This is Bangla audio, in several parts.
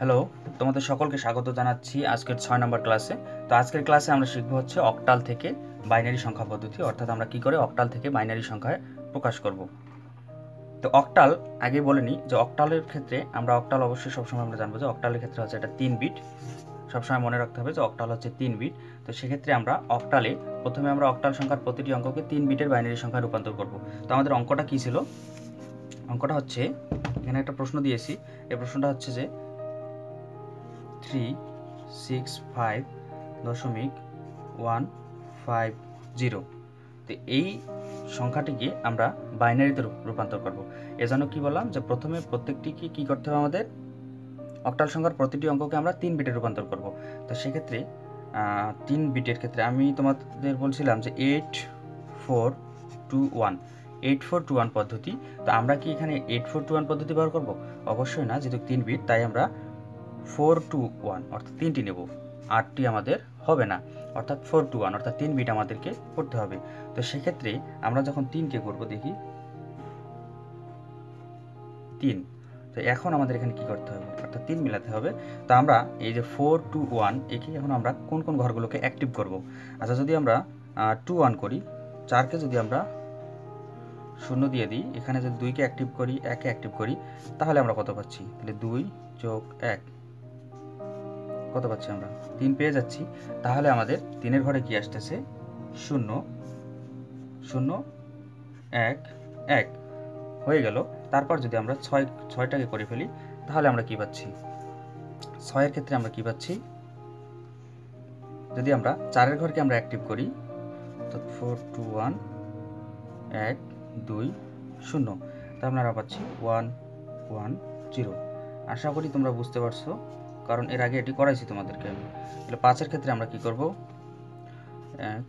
हेलो तुम्हारे सकल के स्वागत जानाচ্ছি आजकल 6 नम्बर क्लासे। तो आजकल क्लासे आमरा शिखबो होच्छे अक्टाल थेके बाइनारि संख्या पद्धति, अर्थात आमरा कि करे अक्टाल थेके बाइनारि संख्या प्रकाश करब। तो अक्टाल आगे बोलेनी जे अक्टालेर क्षेत्रे आमरा अक्टाल अवश्य सब समय आमरा जानबो जे अक्टालेर क्षेत्रे होच्छे एटा 3 बिट। सब समय मने राखते होबे जे अक्टाल होच्छे 3 बिट। तो सेई क्षेत्रे आमरा अक्टाले प्रथमे आमरा अक्टाल संख्यार प्रतिटी अंकके 3 बिटेर बाइनारि संख्याय रूपान्तर करब। तो आमादेर अंकटा कि छिलो, अंकटा होच्छे एखाने एकटा प्रश्न दियेछि। एई प्रश्नटा होच्छे जे 365.150 तो यही संख्याटी के आमरा बाइनारिते रूपान्तर करब। एजন্য कि बोलলাম जे प्रथमे प्रत्येकटीके कि करते होबे आमादेर अक्टाल संख्यार प्रतिटी अंकके आमरा 3 बिटे रूपान्तर करब। तो सेई क्षेत्रे 3 बिटेर क्षेत्रे आमि तोमादेर बोलছিলাম जे 8421 पद्धति। तो आमरा कि एखाने 8421 पद्धति व्यवहार करब? अवश्यई ना, जेहेतु 3 बिट ताई आमरा 421 अर्थात 3टी नेब, 8टी आमादेर होबे ना, अर्थात 421 अर्थात 3 बिट आमादेरके पढ़ते होबे। तो सेई क्षेत्रे आमरा जखन 3 के करब देखि 3, तो एखन आमादेर एखाने कि करते होबे अर्थात 3 मेलाते होबे। तो आमरा এই যে 421 একে এখন আমরা কোন কোন ঘরগুলোকে অ্যাক্টিভ করব? আচ্ছা, যদি আমরা 21 করি, 4 কে যদি আমরা 0 দিয়ে দিই, এখানে যদি 2 কে অ্যাক্টিভ করি, 1 কে অ্যাক্টিভ করি, তাহলে আমরা কত পাচ্ছি? তাহলে 2 + 1 কত পাচ্ছি? আমরা 3 পেয়ে যাচ্ছি। তাহলে আমাদের 3 এর ঘরে কি আসছে? 0 0 1 1 হয়ে গেল। তারপর যদি আমরা 6টাকে করে ফেলি, তাহলে আমরা কি পাচ্ছি? 6 এর ক্ষেত্রে আমরা কি পাচ্ছি? যদি আমরা 4 এর ঘরকে আমরা অ্যাক্টিভ করি, তো 4 2 1 1 2 0, তো আমরা পাচ্ছি 1 1 0। আশা করি তোমরা বুঝতে পারছো, কারণ এর আগে এটি করাইছি তোমাদেরকে। তাহলে 5 এর ক্ষেত্রে আমরা কি করব? 1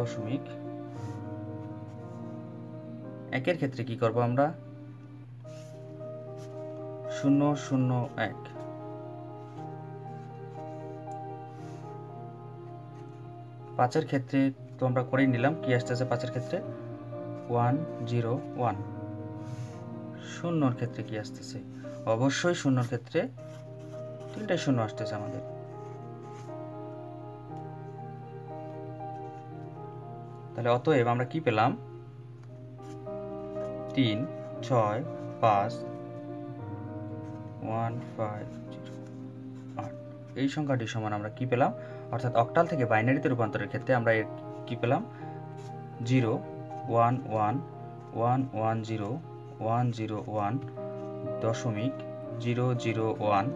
1.1 এর ক্ষেত্রে কি করব? আমরা 0 0 1। পাঁচের ক্ষেত্রে তো আমরা করেই নিলাম, কি আসছে পাঁচের ক্ষেত্রে? 1 0 1। শূন্যর ক্ষেত্রে কি আসছে? অবশ্যই শূন্যর ক্ষেত্রে 3টা শূন্য আসছে আমাদের। তাহলে অতএব আমরা কি পেলাম? 3 6 5 1 5 0 8 এই সংখ্যাটি সমান আমরা কি পেলাম? অর্থাৎ অক্টাল থেকে বাইনারিতে রূপান্তরের ক্ষেত্রে আমরা কি পেলাম? 0 1 1 1 1 0 1 0 1.001 1 0 1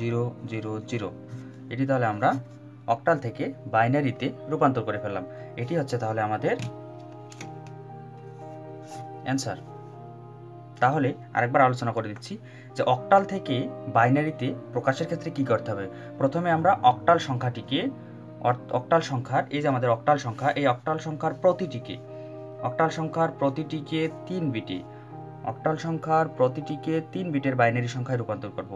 0 0 0। এটি তাহলে আমরা অক্টাল থেকে বাইনারিতে রূপান্তর করে ফেললাম। এটি হচ্ছে তাহলে আমাদের অ্যানসার। তাহলে আরেকবার আলোচনা করে দিচ্ছি যে অক্টাল থেকে বাইনারিতে প্রকাশের ক্ষেত্রে কি করতে হবে। প্রথমে আমরা অক্টাল সংখ্যাটিকে, অক্টাল সংখ্যার এই যে আমাদের অক্টাল সংখ্যা, এই অক্টাল সংখ্যার প্রতিটিকে, অক্টাল সংখ্যার প্রতিটিকে 3 বিটে, অক্টাল সংখ্যার প্রতিটিকে 3 বিটের বাইনারি সংখ্যায় রূপান্তর করব।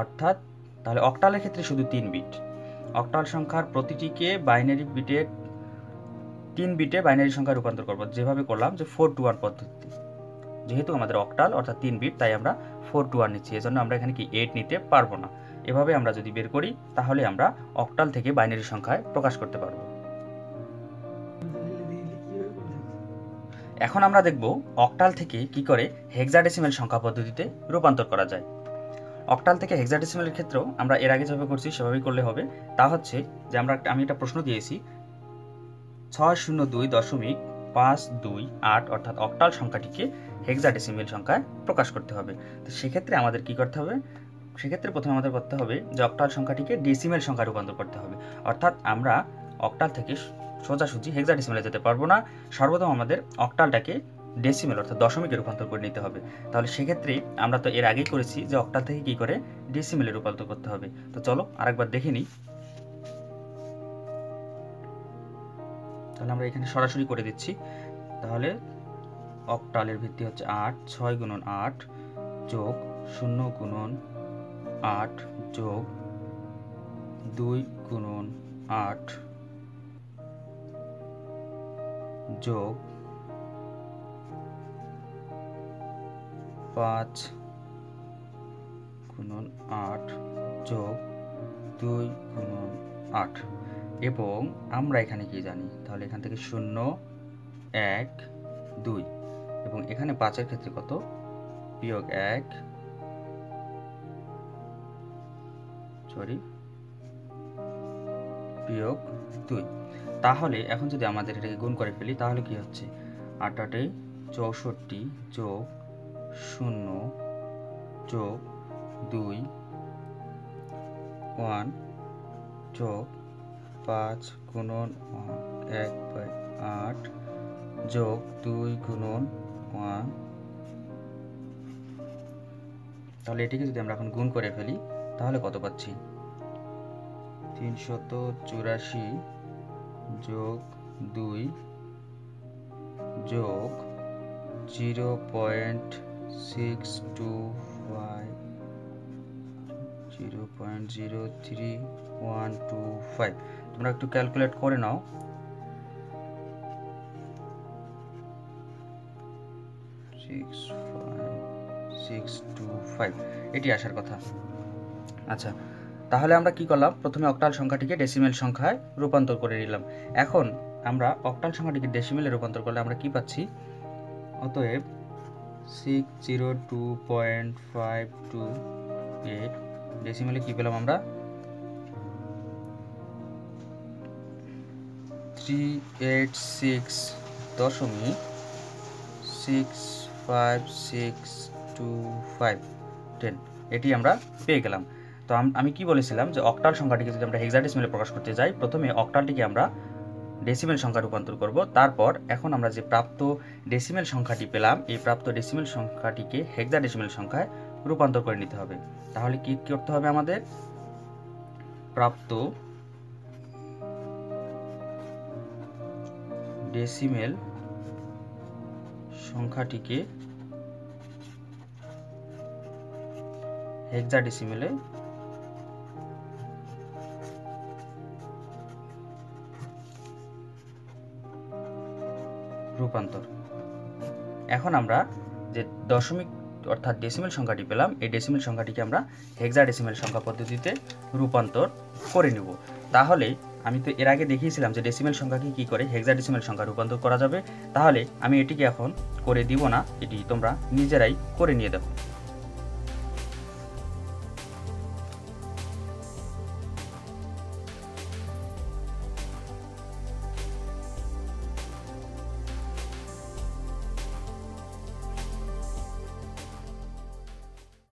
অর্থাৎ তাহলে অক্টালের ক্ষেত্রে শুধু 3 বিট, অক্টাল সংখ্যার প্রতিটিকে বাইনারি বিটে 3 বিটে বাইনারি সংখ্যায় রূপান্তর করব, যেভাবে করলাম যে 421 পদ্ধতি। যেহেতু আমাদের অক্টাল অর্থাৎ 3 বিট, তাই আমরা 421 নিচ্ছি, এজন্য আমরা এখানে কি 8 নিতে পারবো না। এভাবে আমরা যদি বের করি, তাহলে আমরা অক্টাল থেকে বাইনারি সংখ্যায় প্রকাশ করতে পারবো। এখন আমরা দেখব অক্টাল থেকে কি করে হেক্সাডেসিমেল সংখ্যা পদ্ধতিতে রূপান্তর করা যায়। অক্টাল থেকে হেক্সাডেসিমেলের ক্ষেত্রেও আমরা এর আগে যেভাবে করছি সেভাবেই করলে হবে। তা হচ্ছে যে আমি একটা প্রশ্ন দিয়েছি 602.528 অর্থাৎ অক্টাল সংখ্যাটিকে হেক্সাডেসিমেল সংখ্যায় প্রকাশ করতে হবে। তো সেক্ষেত্রে আমাদের কি করতে হবে? সেক্ষেত্রে প্রথমে আমাদের করতে হবে যে অক্টাল সংখ্যাটিকে ডেসিমেল সংখ্যায় রূপান্তর করতে হবে। অর্থাৎ আমরা অক্টাল থেকে সোজাসুজি হেক্সাডেসিমেলে যেতে পারবো না, সর্বপ্রথম আমাদের অক্টালটাকে ডেসিমেল অর্থাৎ দশমিকে রূপান্তর করে নিতে হবে। তাহলে সেক্ষেত্রে আমরা তো এর আগেই করেছি যে অক্টাল থেকে কী করে ডেসিমেলে রূপান্তর করতে হবে। তো চলো আরেকবার দেখে নিই। তাহলে আমরা এখানে সরাসরি করে দিচ্ছি। তাহলে অক্টালের ভিত্তি হচ্ছে 8 6 × 8 + 0 × 8 + 2 × 8 + पाँच गुणन आठ जोग दुई गुणन आठ एवं आमरा एखाने कि जानी ताहले एखान थेके शून्य एक दुई एवं एखाने पाँचेर क्षेत्रे कत वियोग एक सरि বিয়োগ 2 তাহলে এখন যদি আমাদের এটাকে গুণ করে ফেলি তাহলে কি হচ্ছে 8 8 64 যোগ 0 যোগ 2 1 যোগ 5 গুণন 1/8 যোগ 2 গুণন 1 তাহলে এটাকে যদি আমরা এখন গুণ করে ফেলি তাহলে কত পাচ্ছি 384 जोग 2 जोग 0.625 0.03125 तुम्हारा एक कैलकुलेट करे नाओ एटी आसार कथा। अच्छा তাহলে আমরা কি করলাম প্রথমে অক্টাল সংখ্যাটিকে ডেসিমেল সংখ্যায় রূপান্তর করে নিলাম। এখন আমরা অক্টাল সংখ্যাটিকে ডেসিমেলে রূপান্তর করলে আমরা কি পাচ্ছি অতএব 602.528 ডেসিমেলে কি পেলাম আমরা 386.6562510 এটি আমরা পেয়ে গেলাম। तो आमी कि बोलेछिलाम जे अक्टाल संख्याटिके जोदि आमरा हेक्साडेसिमेले प्रकाश करते जाई प्रथमे अक्टालटिके आमरा डेसिमेल संख्या रूपान्तर करब तारपर एखन आमरा जे प्राप्त डेसिमेल संख्याटी पेलाम एई प्राप्त डेसिमेल संख्याटिके हेक्साडेसिमेल संख्याय रूपान्तर करे निते होबे। ताहले कि करते होबे आमादेर प्राप्त डेसिमेल संख्याटिके हेक्साडेसिमेले रूपान्तर एखन आमरा जे दशमिक अर्थात डेसिमेल संख्याटी पेलाम एई डेसिमेल संख्याटिके आमरा हेक्साडेसिमेल संख्या पद्धतिते रूपान्तर करे निब। ताहले आमी तो एर आगे देखिएछिलाम जे डेसिमेल संख्याके कि करे हेक्साडेसिमेल संख्या रूपान्तर करा जाबे। ताहले आमी एटिके एखन करे दिब ना, एटी तोमरा निजेराई करे निये देखो।